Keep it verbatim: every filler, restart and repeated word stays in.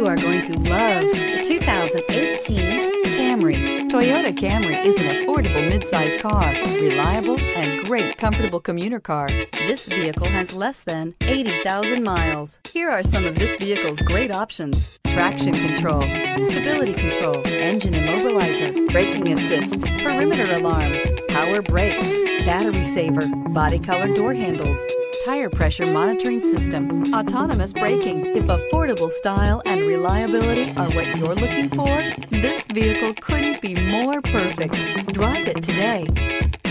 You are going to love the two thousand eighteen Camry. Toyota Camry is an affordable midsize car, reliable and great comfortable commuter car. This vehicle has less than eighty thousand miles. Here are some of this vehicle's great options: traction control, stability control, engine immobilizer, braking assist, perimeter alarm, power brakes, battery saver, body color door handles, tire pressure monitoring system, autonomous braking. If affordable style and reliability are what you're looking for, this vehicle couldn't be more perfect. Drive it today.